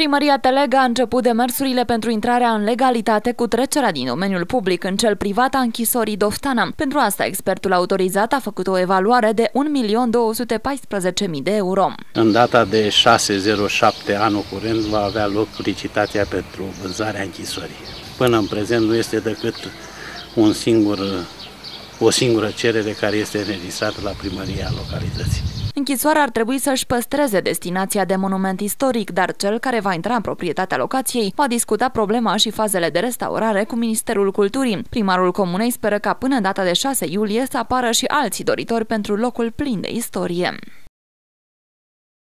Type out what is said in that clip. Primăria Telega a început demersurile pentru intrarea în legalitate cu trecerea din domeniul public în cel privat a închisorii Doftana. Pentru asta, expertul autorizat a făcut o evaluare de 1.214.000 de euro. În data de 6/07 anul curent va avea loc licitația pentru vânzarea închisorii. Până în prezent nu este decât o singură cerere care este înregistrată la primăria localității. Închisoarea ar trebui să-și păstreze destinația de monument istoric, dar cel care va intra în proprietatea locației va discuta problema și fazele de restaurare cu Ministerul Culturii. Primarul comunei speră ca până data de 6 iulie să apară și alții doritori pentru locul plin de istorie.